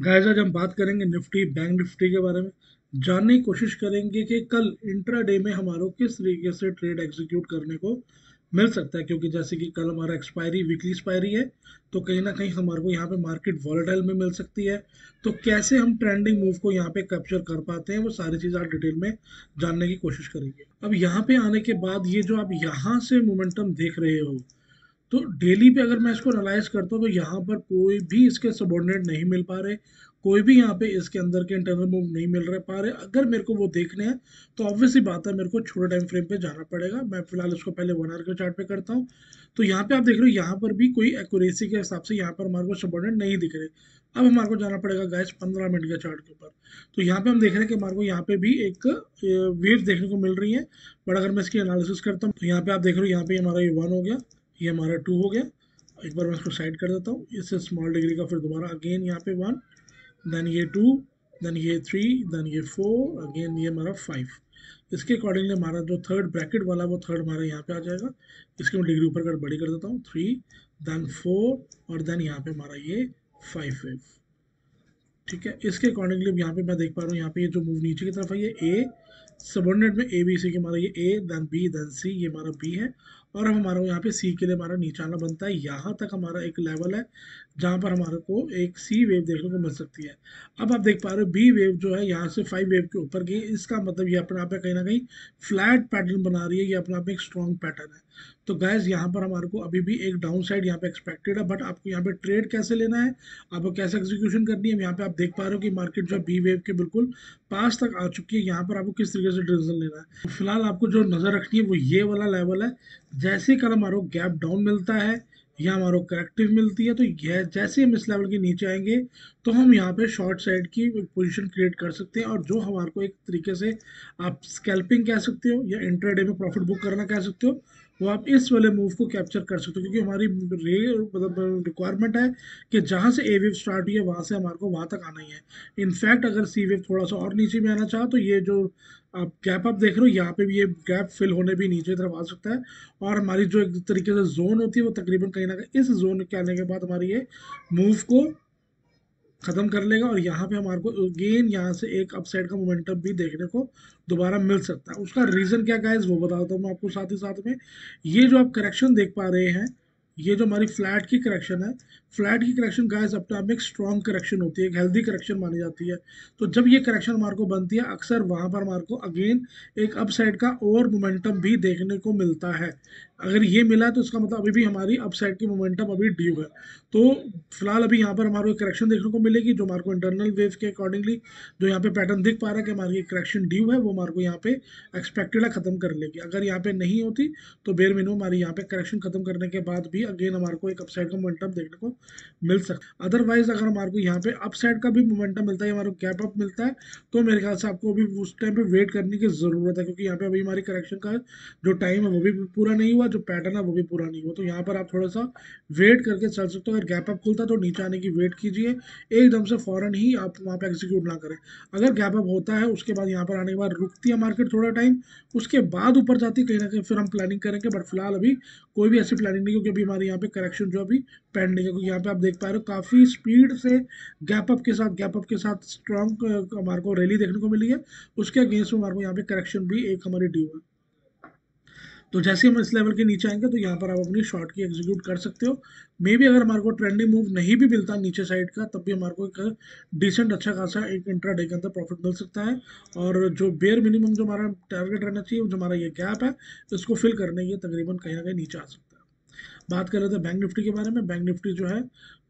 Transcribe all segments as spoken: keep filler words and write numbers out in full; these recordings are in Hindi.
गाइस आज हम बात करेंगे निफ्टी बैंक निफ्टी के बारे में, जानने की कोशिश करेंगे कि कल इंट्राडे में हमारा किस तरीके से ट्रेड एग्जीक्यूट करने को मिल सकता है, क्योंकि जैसे कि कल हमारा एक्सपायरी वीकली एक्सपायरी है तो कहीं ना कहीं हमारे को यहाँ पे मार्केट वॉलेटाइल में मिल सकती है। तो कैसे हम ट्रेंडिंग मूव को यहाँ पे कैप्चर कर पाते हैं वो सारी चीज़ आज डिटेल में जानने की कोशिश करेंगे। अब यहाँ पे आने के बाद ये जो आप यहाँ से मोमेंटम देख रहे हो तो डेली पे अगर मैं इसको एनालाइज करता हूँ तो यहाँ पर कोई भी इसके सबॉर्डिनेट नहीं मिल पा रहे, कोई भी यहाँ पे इसके अंदर के इंटरनल मूव नहीं मिल रहे पा रहे। अगर मेरे को वो देखने हैं तो ऑब्वियसली बात है मेरे को छोटे टाइम फ्रेम पे जाना पड़ेगा। मैं फिलहाल इसको पहले वन आवर के चार्ट पे करता हूँ। तो यहाँ पे आप देख रहे हो यहाँ पर भी कोई एक्यूरेसी के हिसाब से यहाँ पर हमारे को सबॉर्डिनेट नहीं दिख रहे। अब हमारे को जाना पड़ेगा गाइस पंद्रह मिनट के चार्ट के ऊपर। तो यहाँ पे हम देख रहे हैं कि हमारे को यहाँ पे भी एक वेव देखने को मिल रही है, बट अगर मैं इसकी एनालिसिस करता हूँ तो यहाँ पे आप देख रहे हो यहाँ पे हमारा ये वन हो गया, ये हमारा टू हो गया। एक बार मैं इसको साइड कर देता हूँ, इससे स्मॉल डिग्री का फिर दोबारा अगेन यहाँ पे वन, देन ये टू, देन ये थ्री, देन ये फोर, अगेन ये हमारा फाइव। इसके अकॉर्डिंगली हमारा जो थर्ड ब्रैकेट वाला वो थर्ड हमारा यहाँ पे आ जाएगा। इसके मैं डिग्री ऊपर कर बड़ी कर देता हूँ, थ्री देन फोर और देन यहाँ पे हमारा ये फाइव वेव, ठीक है। इसके अकॉर्डिंगली यहाँ पे मैं देख पा रहा हूँ यहाँ पे ये जो मूव नीचे की तरफ है ये ए सबॉर्डिनेट में ए बी सी के हमारा ये A then B then C, ये हमारा बी है। और अब हमारा यहाँ पे सी के लिए हमारा नीचे आना बनता है। यहाँ तक हमारा एक लेवल है जहाँ पर हमारे को एक सी वेव देखने को मिल सकती है। अब आप देख पा रहे हो बी वेव जो है यहाँ से फाइव वेव के ऊपर गई, इसका मतलब ये अपने आप में कहीं ना कहीं फ्लैट पैटर्न बना रही है, ये अपने आप में एक स्ट्रॉन्ग पैटर्न है। तो गाइस यहाँ पर हमारे को अभी भी एक डाउन साइड यहाँ पे एक्सपेक्टेड है, बट आपको यहाँ पे ट्रेड कैसे लेना है, आपको कैसे एग्जीक्यूशन करनी है। यहाँ पे आप देख पा रहे हो कि मार्केट जो बी वेव के बिल्कुल पास तक आ चुकी है, यहाँ पर आपको किस तरीके से डिसीजन लेना है। तो फिलहाल आपको जो नज़र रखनी है वो ये वाला लेवल है। जैसे कल हमारा गैप डाउन मिलता है या हमारा करेक्टिव मिलती है तो यह जैसे हम इस लेवल के नीचे आएंगे तो हम यहाँ पे शॉर्ट साइड की पोजीशन क्रिएट कर सकते हैं, और जो हमारे को एक तरीके से आप स्कैल्पिंग कह सकते हो या इंट्राडे में प्रॉफिट बुक करना कह सकते हो, वो आप इस वाले मूव को कैप्चर कर सकते हो। क्योंकि हमारी मतलब रिक्वायरमेंट है कि जहाँ से ए वेव स्टार्ट हुई है वहाँ से हमारे को वहाँ तक आना ही है। इनफैक्ट अगर सी वेव थोड़ा सा और नीचे में आना चाहो तो ये जो आप गैप आप देख रहे हो यहाँ पे भी ये गैप फिल होने भी नीचे तरफ आ सकता है, और हमारी जो एक तरीके से जोन होती है वो तकरीबन कहीं ना कहीं इस जोन के आने के बाद हमारी ये मूव को ख़त्म कर लेगा। और यहाँ पे हमारे को अगेन यहाँ से एक अपसाइड का मोमेंटम भी देखने को दोबारा मिल सकता है। उसका रीज़न क्या गाइस वो बता देता हूँ मैं आपको। साथ ही साथ में ये जो आप करेक्शन देख पा रहे हैं ये जो हमारी फ्लैट की करेक्शन है, फ्लैट की करेक्शन गाइस अपने आप में एक स्ट्रॉन्ग करेक्शन होती है, एक हेल्दी करेक्शन मानी जाती है। तो जब ये करेक्शन हमारे को बनती है अक्सर वहाँ पर हमारे को अगेन एक अपसाइड का और मोमेंटम भी देखने को मिलता है। अगर ये मिला तो इसका मतलब अभी भी हमारी अपसाइड की मोमेंटम अभी ड्यू है। तो फिलहाल अभी यहाँ पर हमारे को करेक्शन देखने को मिलेगी, जो हमारे को इंटरनल वेव के अकॉर्डिंगली जो यहाँ पे पैटर्न दिख पा रहा है कि हमारी करेक्शन ड्यू है, वो हमारे को यहाँ पे एक्सपेक्टेड है ख़त्म कर लेगी। अगर यहाँ पे नहीं होती तो बेर मिनिमम हमारी यहाँ पे करेक्शन खत्म करने के बाद भी अगेन हमारे को एक अपसाइड का मोमेंटम देखने को मिल सकता। अदरवाइज अगर हमारे को यहाँ पे अपसाइड का भी मोमेंटम मिलता है, हमारे को गैप अप मिलता है, तो मेरे ख्याल से आपको अभी उस टाइम पे वेट करने की ज़रूरत है, क्योंकि यहाँ पे अभी हमारी करेक्शन का जो टाइम है वो भी पूरा नहीं हुआ, जो पैटर्न है वो भी पूरा नहीं हुआ। तो यहाँ पर आप थोड़ा सा वेट करके चल सकते हो। अगर गैप अप खुलता है तो नीचे आने की वेट कीजिए, एकदम से फ़ौरन ही आप वहाँ पर एग्जीक्यूट ना करें। अगर गैप अप होता है उसके बाद यहाँ पर आने के बाद रुकती है मार्केट थोड़ा टाइम, उसके बाद ऊपर जाती कहीं ना कहीं फिर हम प्लानिंग करेंगे, बट फिलहाल अभी कोई भी ऐसी प्लानिंग नहीं, क्योंकि अभी हमारे यहाँ पे करेक्शन जो अभी पेंडिंग है। यहाँ पे आप देख पा रहे हो काफ़ी स्पीड से गैप अप के साथ गैप अप के साथ स्ट्रॉन्ग हमारे को रैली देखने को मिली है, उसके अगेंस्ट में हमारे को यहाँ पे करेक्शन भी एक हमारी ड्यू है। तो जैसे हम इस लेवल के नीचे आएंगे तो यहाँ पर आप अपनी शॉर्ट की एग्जीक्यूट कर सकते हो। मे बी अगर हमारे को ट्रेंडिंग मूव नहीं भी मिलता नीचे साइड का, तब भी हमारे को एक डिसेंट अच्छा खासा एक इंट्राडे के अंदर प्रॉफिट मिल सकता है, और जो बेयर मिनिमम जो हमारा टारगेट रहना चाहिए जो हमारा ये गैप है इसको फिल करने के तकरीबन कहीं ना कहीं नीचे आ सकता है। बात कर रहे थे बैंक निफ्टी के बारे में। बैंक निफ्टी जो है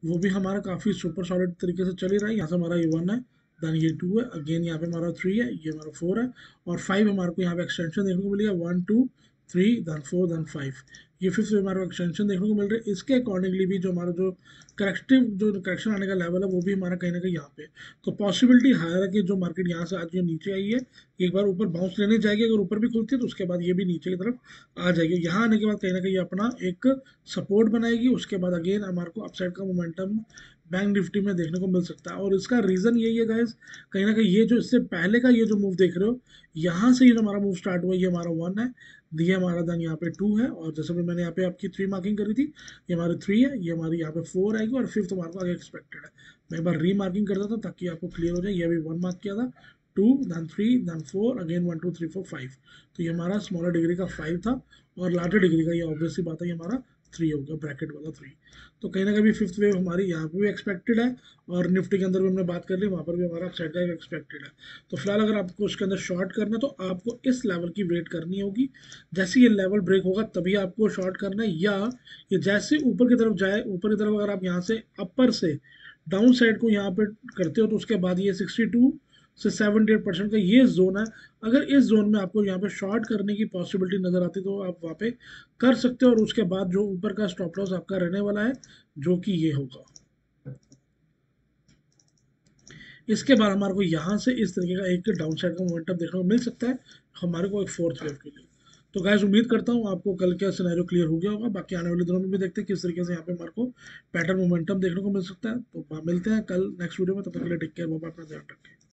वो भी हमारा काफ़ी सुपर सॉलिड तरीके से चल ही रहा है। यहाँ से हमारा ये वन है, देन ये टू है, अगेन यहाँ पे हमारा थ्री है, ये हमारा फोर है, और फाइव हमारे को यहाँ पे एक्सटेंशन देखने को मिली है, one two three then four then five, ये फिफ्थ हमारे को एक्सटेंशन देखने को मिल रहा है। इसके अकॉर्डिंगली भी जो हमारा जो करेक्टिव जो करेक्शन आने का लेवल है वो भी हमारा कहीं ना कहीं यहाँ पे तो पॉसिबिलिटी हायर है कि जो मार्केट यहाँ से आज ये नीचे आई है एक बार ऊपर बाउंस लेने जाएगी, अगर ऊपर भी खुलती है तो उसके बाद ये भी नीचे की तरफ आ जाएगी। यहाँ आने के बाद कहीं ना कहीं अपना एक सपोर्ट बनाएगी, उसके बाद अगेन हमारे को अपसाइड का मोमेंटम बैंक निफ्टी में देखने को मिल सकता है। और इसका रीज़न यही है गाइस कहीं ना कहीं ये जो इससे पहले का ये जो मूव देख रहे हो यहाँ से ये हमारा मूव स्टार्ट हुआ, ये हमारा वन है, ये हमारा देन यहाँ पे टू है, और जैसे मैंने यहाँ पे आपकी थ्री मार्किंग करी थी ये हमारी थ्री है, ये हमारी यहाँ पे फोर आएगी, और फिफ्थ हमारे को आगे एक्सपेक्टेड है। मैं एक बार रीमार्किंग करता था ताकि आपको क्लियर हो जाए। ये अभी वन मार्क किया था, two then three then four again one two three four five. तो ये हमारा स्मॉलर डिग्री का फाइव था और लार्जर डिग्री का, ये ऑब्वियसली बात है, ये हमारा थ्री हो गया, ब्रैकेट वाला थ्री। तो कहीं ना कहीं फिफ्थ वेव हमारी यहाँ पे भी एक्सपेक्टेड है और निफ्टी के अंदर भी हमने बात कर ली, वहाँ पर भी हमारा सेट बैक एक्सपेक्टेड है। तो फिलहाल अगर आपको उसके अंदर शॉर्ट करना है तो आपको इस लेवल की वेट करनी होगी, जैसे ये लेवल ब्रेक होगा तभी आपको शॉर्ट करना है, या ये जैसे ऊपर की तरफ जाए, ऊपर की तरफ अगर आप यहाँ से अपर से डाउन साइड को यहाँ पर करते हो तो उसके बाद ये सिक्सटी टू से सेवेंटी एट परसेंट का ये जोन है। अगर इस जोन में आपको यहाँ पे शॉर्ट करने की पॉसिबिलिटी नज़र आती तो आप वहाँ पे कर सकते हो और उसके बाद जो ऊपर का स्टॉप लॉस आपका रहने वाला है जो कि ये होगा। इसके बाद हमारे को यहाँ से इस तरीके का एक डाउन साइड का मोमेंटम देखने को मिल सकता है हमारे को एक फोर्थ वेव के लिए। तो गाइस उम्मीद करता हूँ आपको कल का सिनेरियो क्लियर हो गया होगा। बाकी आने वाले दिनों में भी देखते हैं किस तरीके से यहाँ पे हमारे को पैटर्न मोमेंटम देखने को मिल सकता है। तो मिलते हैं कल नेक्स्ट वीडियो में, तब तक के लिए टेक केयर, बाबा अपना ध्यान रखें।